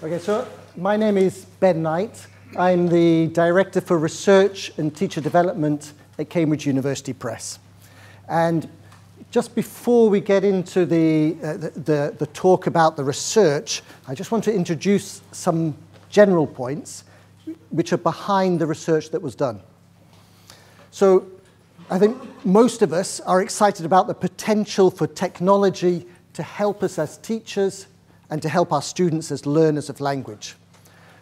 Okay, so my name is Ben Knight. I'm the Director for Research and Teacher Development at Cambridge University Press. And just before we get into the talk about the research, I just want to introduce some general points which are behind the research that was done. So I think most of us are excited about the potential for technology to help us as teachers and to help our students as learners of language.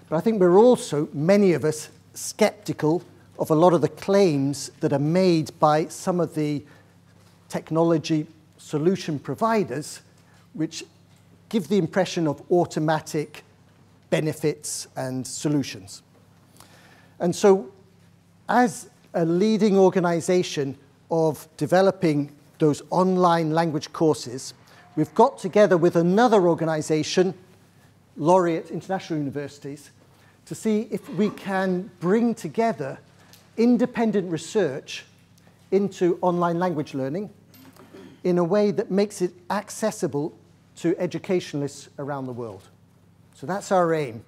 But I think we're also, many of us, skeptical of a lot of the claims that are made by some of the technology solution providers, which give the impression of automatic benefits and solutions. And so, as a leading organization of developing those online language courses, we've got together with another organization, Laureate International Universities, to see if we can bring together independent research into online language learning in a way that makes it accessible to educationalists around the world. So that's our aim.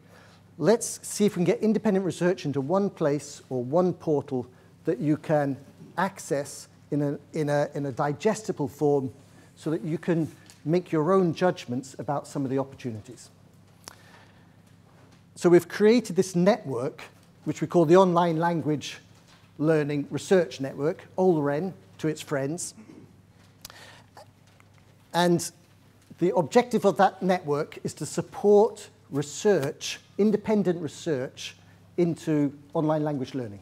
Let's see if we can get independent research into one place or one portal that you can access in a digestible form so that you can make your own judgments about some of the opportunities. So we've created this network, which we call the Online Language Learning Research Network, OLREN, to its friends. And the objective of that network is to support research, independent research, into online language learning.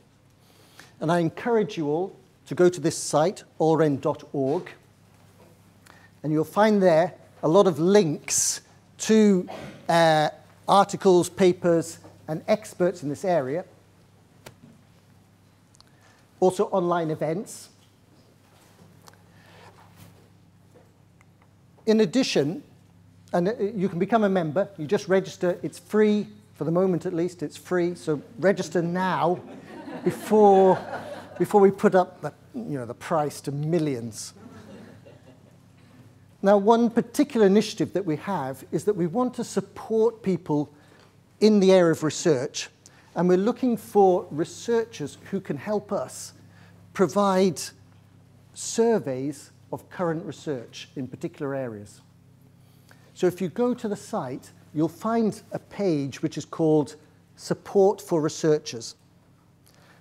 And I encourage you all to go to this site, olren.org, and you'll find there a lot of links to articles, papers, and experts in this area. Also online events. In addition, and you can become a member. You just register. It's free, for the moment at least. It's free, so register now before we put up the price to millions. Now, one particular initiative that we have is that we want to support people in the area of research, and we're looking for researchers who can help us provide surveys of current research in particular areas. So if you go to the site, you'll find a page which is called Support for Researchers.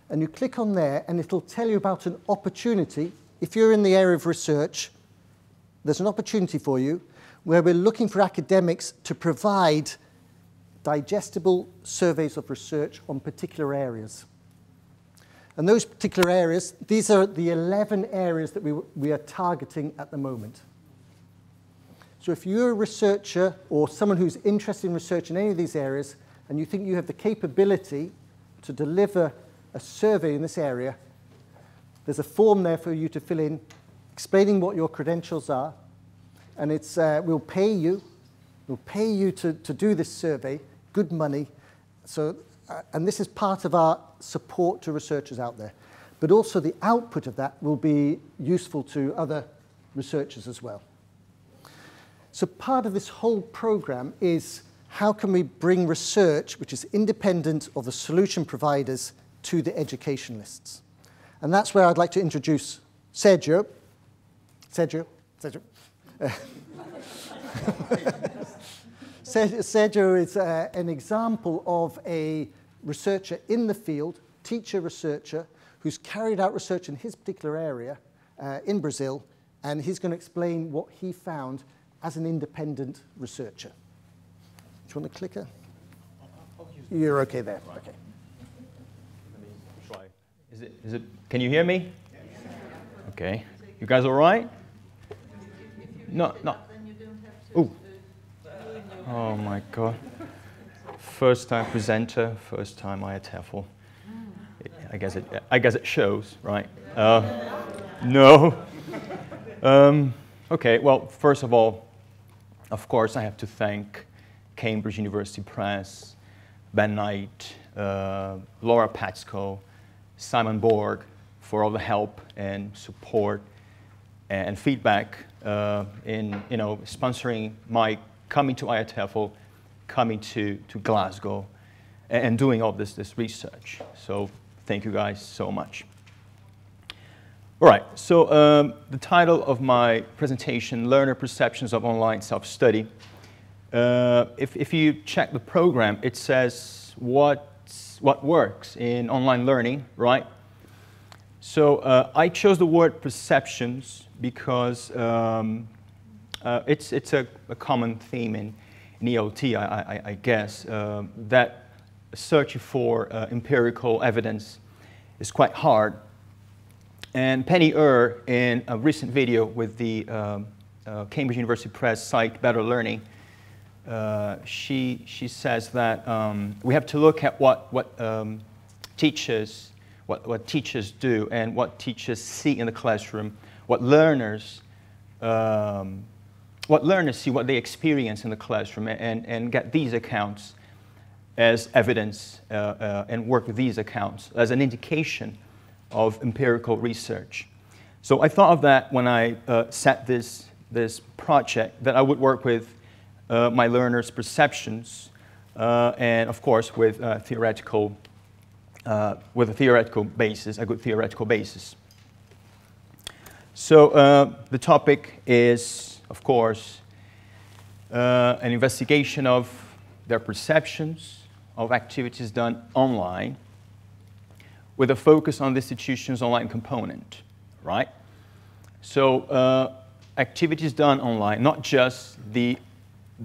And you click on there, and it'll tell you about an opportunity. If you're in the area of research, there's an opportunity for you where we're looking for academics to provide digestible surveys of research on particular areas. And those particular areas, these are the 11 areas that we are targeting at the moment. So if you're a researcher or someone who's interested in research in any of these areas, and you think you have the capability to deliver a survey in this area, there's a form there for you to fill in explaining what your credentials are, and it's, we'll pay you to do this survey, good money. So, and this is part of our support to researchers out there. But also the output of that will be useful to other researchers as well. So part of this whole program is how can we bring research, which is independent of the solution providers, to the educationalists. And that's where I'd like to introduce Sergio. Sergio. Sergio is an example of a researcher in the field, teacher researcher, who's carried out research in his particular area in Brazil, and he's going to explain what he found as an independent researcher. Do you want the clicker? You're okay there. Right. Okay. Let me try. Is it? Can you hear me? Yes. Okay. You guys all right? No. Oh. Oh my God. First time presenter, first time IATEFL. I guess it shows, right? No. Okay. Well, first of all, of course, I have to thank Cambridge University Press, Ben Knight, Laura Patsko, Simon Borg for all the help and support and feedback in sponsoring my coming to IATEFL coming to Glasgow and doing all this research. So thank you guys so much. All right, so the title of my presentation, Learner Perceptions of Online Self-Study. If you check the program, it says what works in online learning, right? So I chose the word perceptions because it's a common theme in ELT, I guess, that searching for empirical evidence is quite hard. And Penny Ur, in a recent video with the Cambridge University Press site Better Learning, she says that we have to look at what teachers do and what teachers see in the classroom, what learners see, what they experience in the classroom, and get these accounts as evidence and work with these accounts as an indication of empirical research. So I thought of that when I set this project, that I would work with my learners' perceptions and, of course, with a good theoretical basis. So the topic is, of course, an investigation of their perceptions of activities done online, with a focus on the institution's online component, right? So activities done online, not just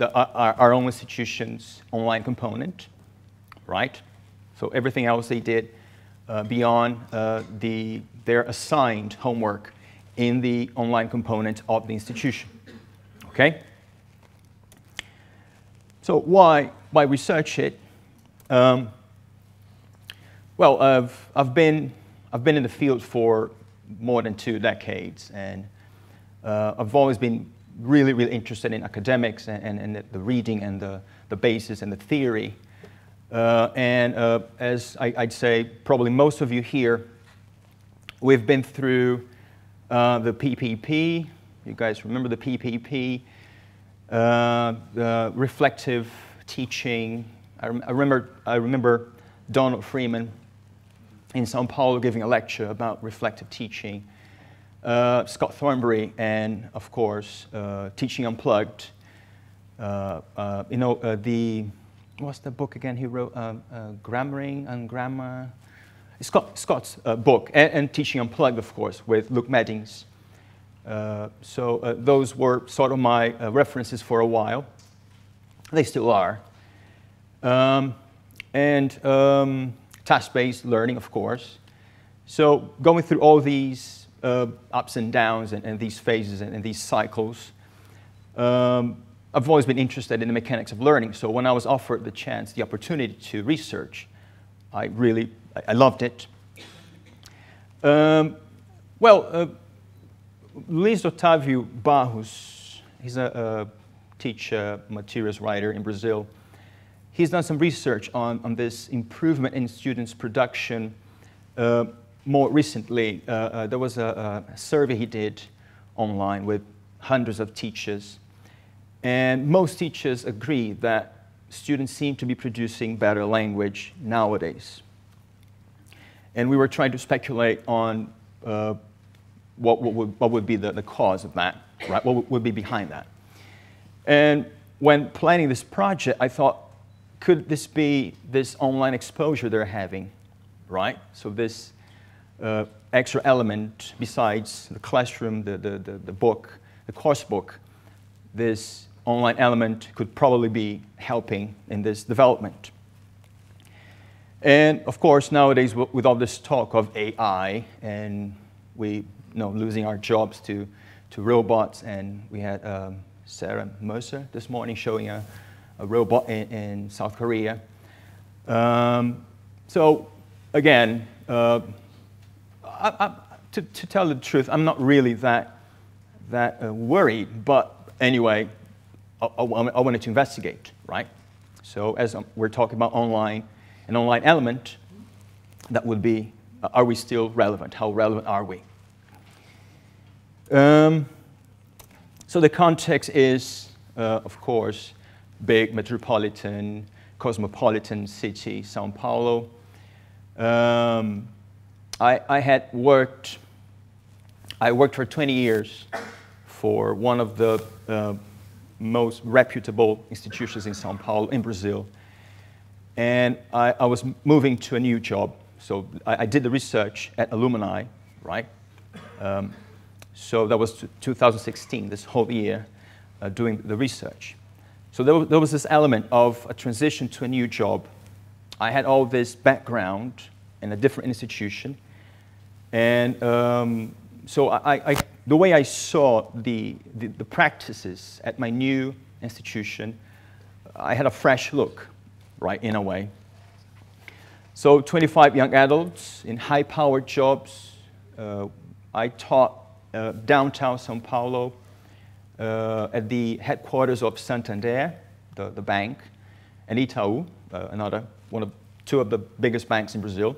our own institution's online component, right? So everything else they did beyond their assigned homework in the online component of the institution, okay? So why research it? Well, I've been in the field for more than 2 decades, and I've always been really, really interested in academics and the reading and the basis and the theory. As I'd say, probably most of you here, we've been through the PPP. You guys remember the PPP, the reflective teaching. I remember Donald Freeman in Sao Paulo giving a lecture about reflective teaching, Scott Thornbury, and of course, Teaching Unplugged. What's the book again he wrote? Grammaring and Grammar. Scott's book, and Teaching Unplugged, of course, with Luke Maddings. So those were sort of my references for a while. They still are. And task-based learning, of course. So going through all these ups and downs and these phases and these cycles, I've always been interested in the mechanics of learning. So when I was offered the chance, the opportunity to research, I loved it. Luiz Otávio Barros, he's a teacher, materials writer in Brazil. He's done some research on this improvement in students' production more recently. There was a survey he did online with hundreds of teachers, and most teachers agree that students seem to be producing better language nowadays. And we were trying to speculate on what would be the cause of that, right? What would be behind that? And when planning this project, I thought, could this be this online exposure they're having, right? So this extra element besides the classroom, the book, the course book, this online element could probably be helping in this development. And of course, nowadays, with all this talk of AI and we losing our jobs to robots, and we had Sarah Mercer this morning showing a robot in South Korea. So again, to tell the truth, I'm not really that worried, but anyway, I wanted to investigate, right? So as we're talking about online, an online element, that would be, are we still relevant? How relevant are we? So the context is, of course, big metropolitan, cosmopolitan city, Sao Paulo. I worked for 20 years for one of the most reputable institutions in Sao Paulo, in Brazil. And I was moving to a new job. So I did the research at Alumni, right? So that was 2016, this whole year, doing the research. So there was this element of a transition to a new job. I had all this background in a different institution. And so the way I saw the practices at my new institution, I had a fresh look, right, in a way. So 25 young adults in high-powered jobs. I taught downtown Sao Paulo at the headquarters of Santander, the bank, and Itaú, another two of the biggest banks in Brazil.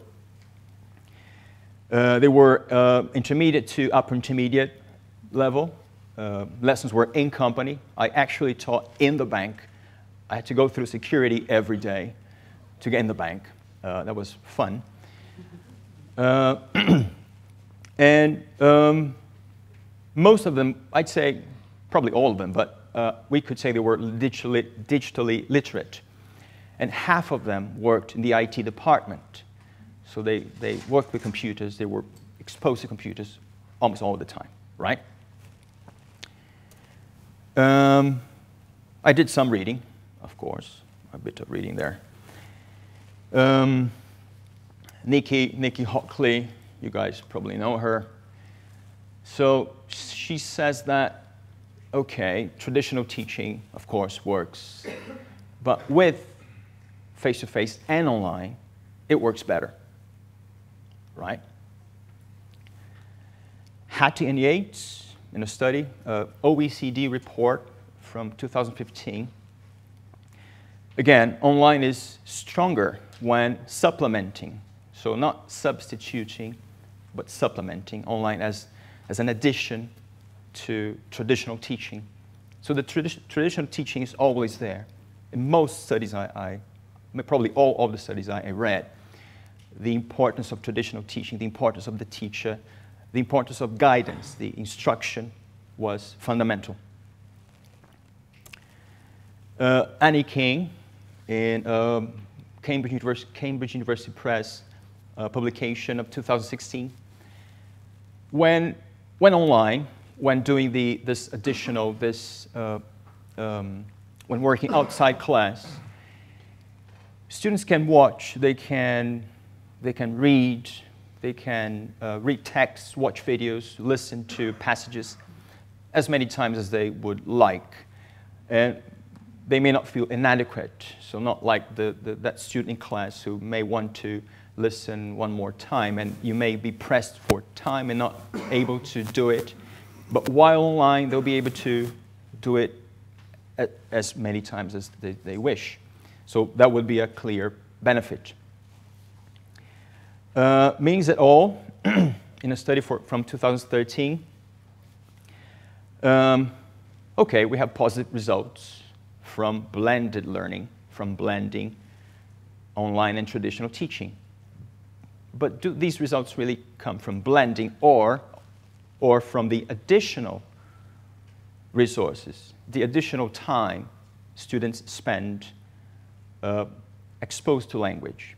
They were intermediate to upper intermediate level. Lessons were in company. I actually taught in the bank. I had to go through security every day to get in the bank. That was fun. And most of them, I'd say, probably all of them, but we could say they were digitally literate. And half of them worked in the IT department. So they worked with computers. They were exposed to computers almost all the time, right? I did some reading, of course, a bit of reading there. Nikki Hockley, you guys probably know her. So she says that, okay, traditional teaching, of course, works. But with face-to-face and online, it works better, right? Hattie and Yates, in a study, OECD report from 2015. Again, online is stronger when supplementing. So not substituting, but supplementing online as an addition to traditional teaching. So the traditional teaching is always there. In most studies probably all of the studies I read, the importance of traditional teaching, the importance of the teacher, the importance of guidance, the instruction was fundamental. Annie King, in Cambridge University Press publication of 2016, when online, when doing when working outside class, students can watch, they can read, they can read texts, watch videos, listen to passages as many times as they would like. And they may not feel inadequate, so not like that student in class who may want to listen one more time, and you may be pressed for time and not able to do it. But while online, they'll be able to do it as many times as they wish. So that would be a clear benefit. Means et al., in a study from 2013, okay, we have positive results from blended learning, from blending online and traditional teaching. But do these results really come from blending or from the additional resources, the additional time students spend exposed to language,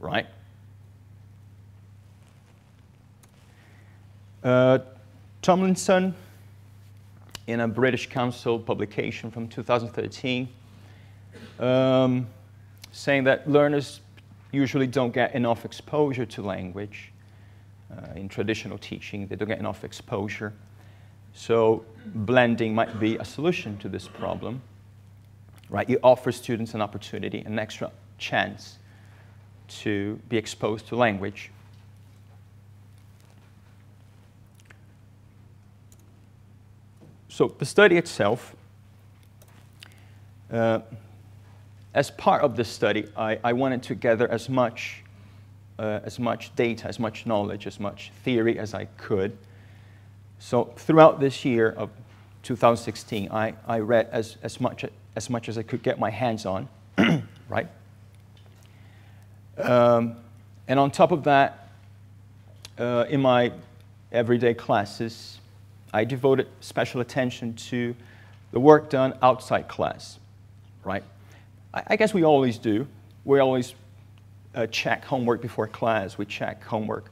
right? Tomlinson, in a British Council publication from 2013, saying that learners usually don't get enough exposure to language in traditional teaching. They don't get enough exposure. So blending might be a solution to this problem, right? It offers students an opportunity, an extra chance to be exposed to language. So the study itself, as part of this study, I wanted to gather as much data, as much knowledge, as much theory as I could. So throughout this year of 2016. I read as much as I could get my hands on, right? And on top of that, in my everyday classes, I devoted special attention to the work done outside class, right? I guess we always do. We always check homework before class. We check homework.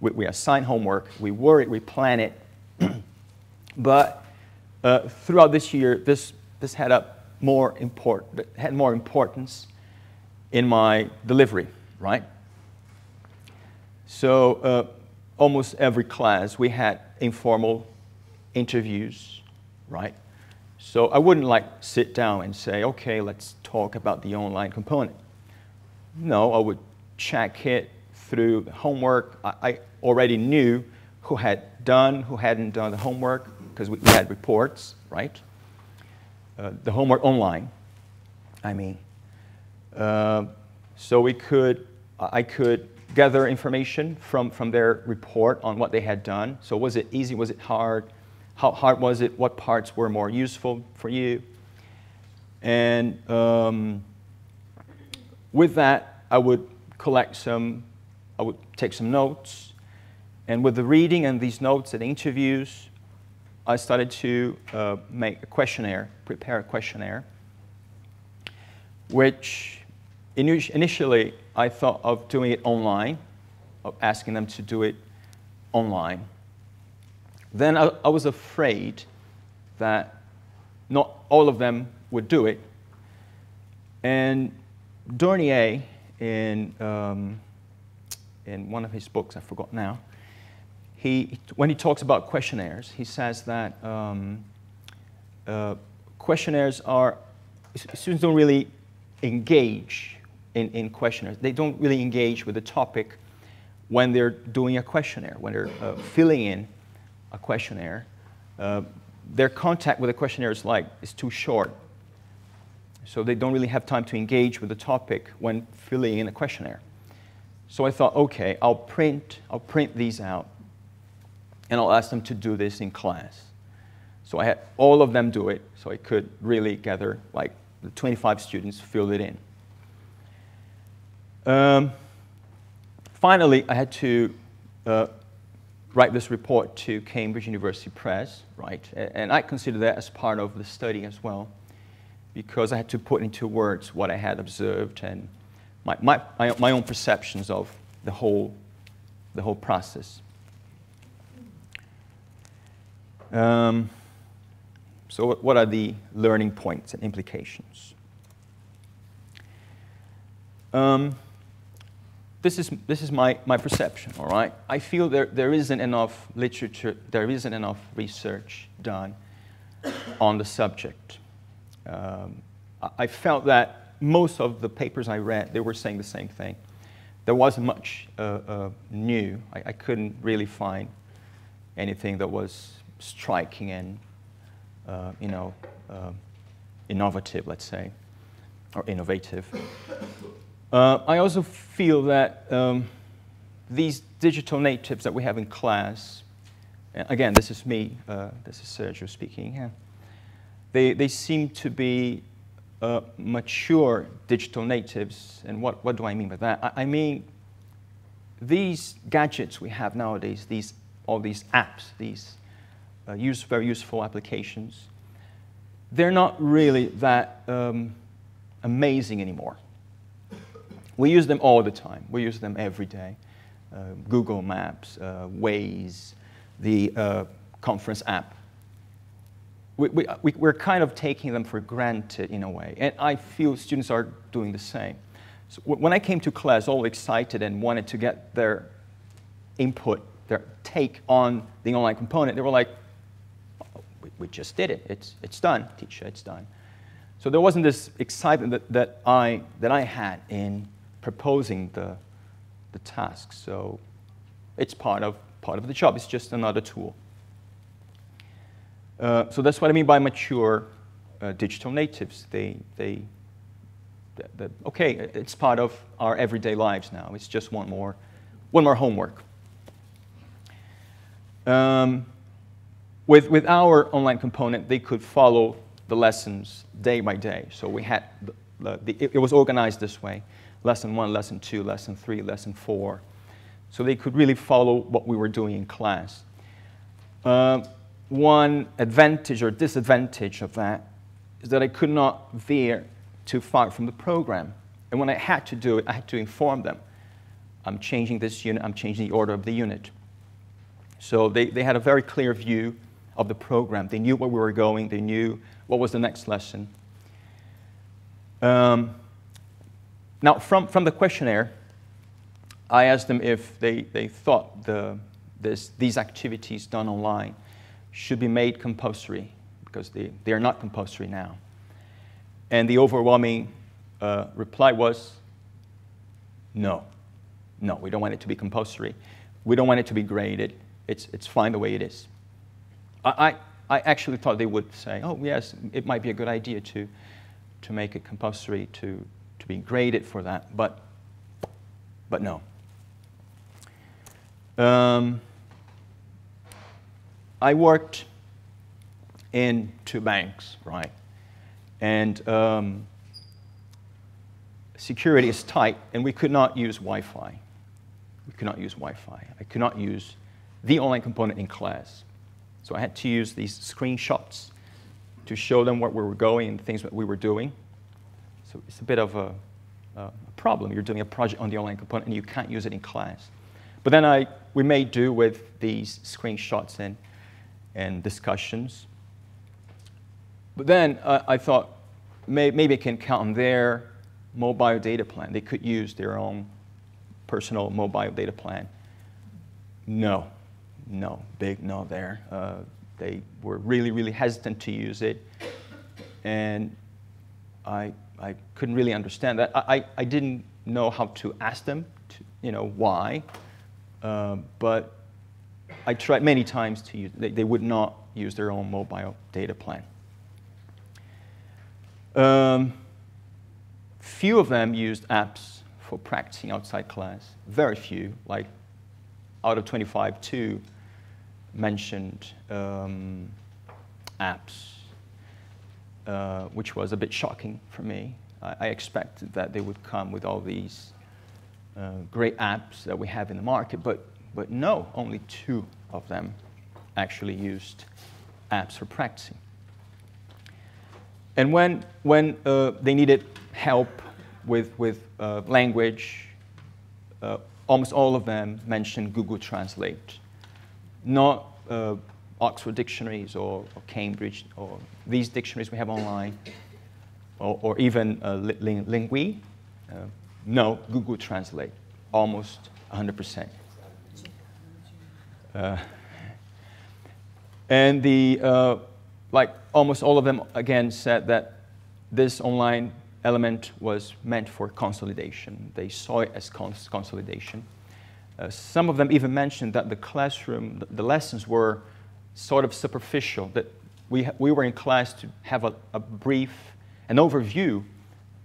We assign homework. We worry. We plan it. But throughout this year, this had more importance in my delivery, right? So almost every class, we had informal interviews, right? So I wouldn't like sit down and say, okay, let's talk about the online component. No, I would check it through the homework. I already knew who had done, who hadn't done the homework, because we had reports, right? The homework online, I mean. So I could gather information from their report on what they had done. So was it easy? Was it hard? How hard was it? What parts were more useful for you? And with that, I would take some notes. And with the reading and these notes and interviews, I started to prepare a questionnaire, which initially I thought of doing it online, of asking them to do it online. Then I was afraid that not all of them would do it. And Dornier, in one of his books, I forgot now, when he talks about questionnaires, he says that questionnaires are, students don't really engage in questionnaires. They don't really engage with the topic when they're doing a questionnaire, when they're filling in a questionnaire. Their contact with the questionnaire is too short. So they don't really have time to engage with the topic when filling in a questionnaire. So I thought, okay, I'll print these out and I'll ask them to do this in class. So I had all of them do it, so I could really gather, the 25 students filled it in. Finally, I had to write this report to Cambridge University Press, right? And I consider that as part of the study as well, because I had to put into words what I had observed and my own perceptions of the whole process. So what are the learning points and implications? This is my perception, all right? I feel there isn't enough literature, there isn't enough research done on the subject. I felt that most of the papers I read, they were saying the same thing. There wasn't much new. I couldn't really find anything that was striking and innovative, let's say, or innovative. I also feel that these digital natives that we have in class, again, this is me, this is Sergio speaking, yeah. They seem to be mature digital natives, and what do I mean by that? I mean, these gadgets we have nowadays, all these apps, these very useful applications, they're not really that amazing anymore. We use them all the time. We use them every day. Google Maps, Waze, the conference app. We're kind of taking them for granted in a way, and I feel students are doing the same. So when I came to class all excited and wanted to get their input, their take on the online component, they were like, oh, we just did it. It's done, teacher, it's done. So there wasn't this excitement that I had in proposing the task. So it's part of the job. It's just another tool. So that's what I mean by mature digital natives. Okay, it's part of our everyday lives now. It's just one more homework. With our online component, they could follow the lessons day by day. So we had it was organized this way: lesson 1, lesson 2, lesson 3, lesson 4. So they could really follow what we were doing in class. One advantage or disadvantage of that is that I could not veer too far from the program. And when I had to do it, I had to inform them, I'm changing this unit, I'm changing the order of the unit. So they had a very clear view of the program. They knew where we were going. They knew what was the next lesson. Now, from the questionnaire, I asked them if they thought these activities done online should be made compulsory, because they are not compulsory now. And the overwhelming reply was, no. No, we don't want it to be compulsory. We don't want it to be graded. It's fine the way it is. I actually thought they would say, oh, yes, it might be a good idea to make it compulsory, to be graded for that, but no. I worked in 2 banks, right? And security is tight, and we could not use Wi-Fi. We could not use Wi-Fi. I could not use the online component in class. So I had to use these screenshots to show them where we were going and things that we were doing. So it's a bit of a problem. You're doing a project on the online component and you can't use it in class. But then we made do with these screenshots and discussions. But then I thought maybe I can count on their mobile data plan. They could use their own personal mobile data plan. No. No, big no there. They were really, really hesitant to use it. And I couldn't really understand that. I didn't know how to ask them, why. But I tried many times to use it. They would not use their own mobile data plan. Few of them used apps for practicing outside class. Very few, like out of 25, 2 mentioned apps, which was a bit shocking for me. I expected that they would come with all these great apps that we have in the market, but no, only 2 of them actually used apps for practicing. And when they needed help with language, almost all of them mentioned Google Translate. Not Oxford dictionaries or Cambridge or these dictionaries we have online, or even Lingui. No, Google Translate, almost 100%. And almost all of them again said that this online element was meant for consolidation. They saw it as consolidation. Some of them even mentioned that the classroom, the lessons were sort of superficial, that we were in class to have an overview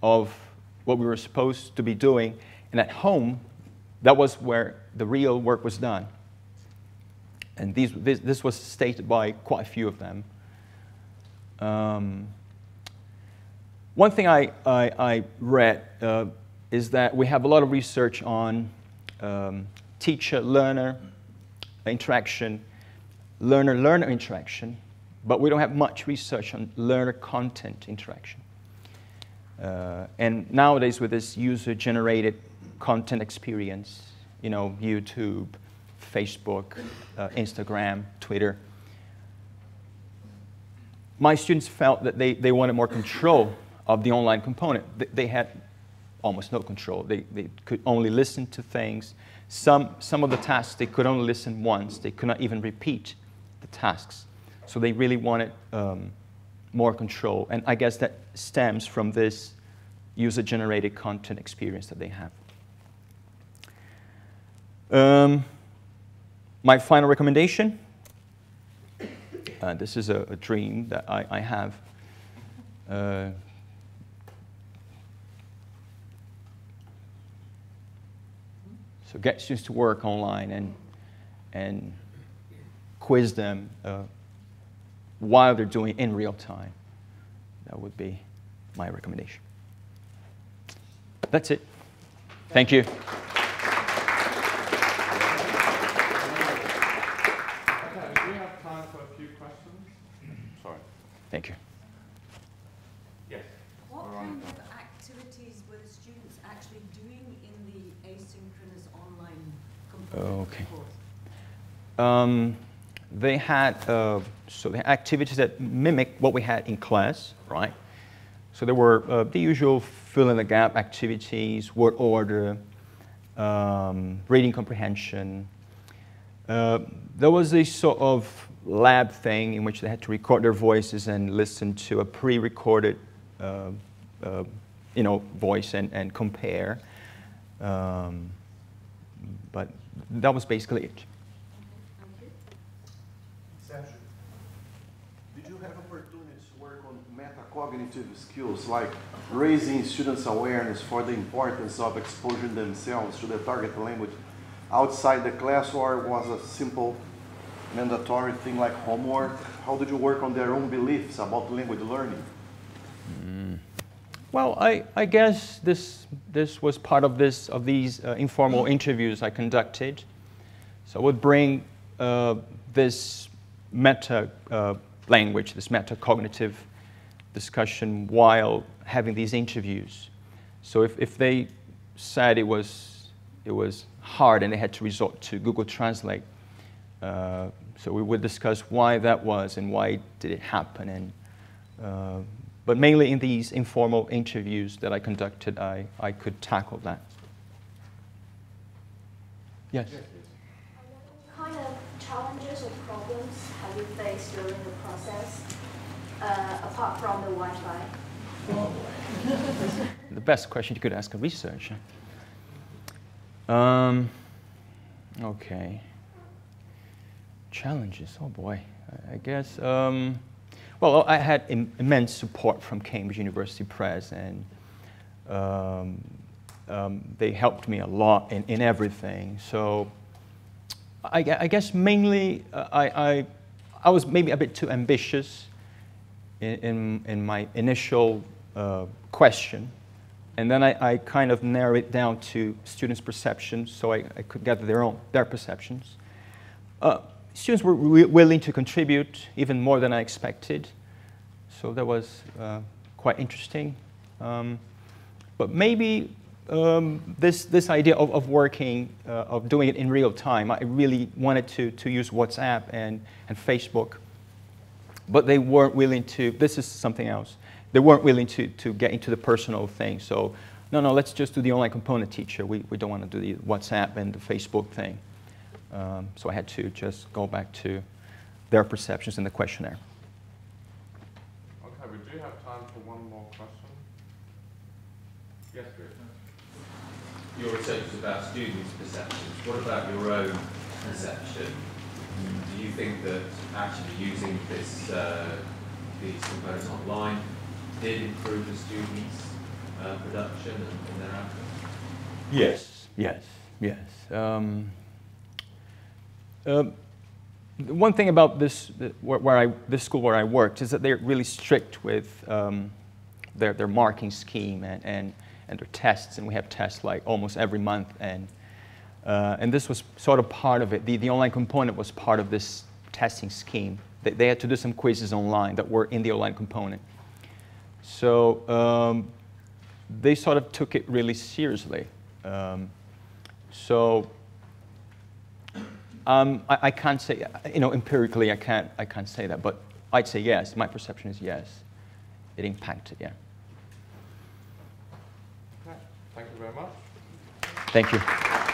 of what we were supposed to be doing, and at home, that was where the real work was done. And this was stated by quite a few of them. One thing I read is that we have a lot of research on teacher-learner interaction, learner-learner interaction, but we don't have much research on learner-content interaction. And nowadays, with this user-generated content experience, YouTube, Facebook, Instagram, Twitter, my students felt that they wanted more control of the online component. They had almost no control. They could only listen to things. Some of the tasks, they could only listen once. They could not even repeat the tasks. So they really wanted more control. And I guess that stems from this user-generated content experience that they have. My final recommendation. This is a dream that I have. So get students to work online and quiz them while they're doing it in real time. That would be my recommendation. That's it. Thank you. Thank you. Yes. What kinds of activities were the students actually doing in the asynchronous online component of the course? They had so they had activities that mimicked what we had in class, right? So there were the usual fill-in-the-gap activities, word order, reading comprehension. There was this sort of lab thing in which they had to record their voices and listen to a pre-recorded voice and compare. But that was basically it. Sergio, did you have opportunities to work on metacognitive skills, like raising students' awareness for the importance of exposing themselves to the target language outside the class, or was a simple mandatory thing like homework? How did you work on their own beliefs about language learning? Well, I guess this was part of these informal interviews I conducted. So I would bring this meta language, this metacognitive discussion while having these interviews. So if they said it was hard and they had to resort to Google Translate, so we would discuss why that was and why did it happen. And, but mainly in these informal interviews that I conducted, I could tackle that. Yes? What kind of challenges or problems have you faced during the process, apart from the Wi-Fi? The best question you could ask a researcher. Okay. Challenges, oh boy, I guess. Well, I had immense support from Cambridge University Press, and they helped me a lot in everything. So I guess mainly I was maybe a bit too ambitious in my initial question, and then I kind of narrowed it down to students' perceptions, so I could gather their perceptions. Students were willing to contribute even more than I expected, so that was quite interesting. But maybe this idea of working, of doing it in real time, I really wanted to use WhatsApp and Facebook, but they weren't willing to, this is something else, they weren't willing to get into the personal thing, so no, let's just do the online component teacher, we don't want to do the WhatsApp and the Facebook thing. So I had to just go back to their perceptions in the questionnaire. Okay, we do have time for one more question. Yes, please. Your research was about students' perceptions. What about your own perception? Do you think that actually using these components online did improve the students' production and their outcomes? Yes. One thing about this school where I worked is that they're really strict with their marking scheme and their tests, and we have tests like almost every month, and this was sort of part of it. The online component was part of this testing scheme. They had to do some quizzes online that were in the online component. So they sort of took it really seriously. I can't say, empirically, I can't say that, but I'd say yes. My perception is yes. It impacted, yeah. Okay. Thank you very much. Thank you.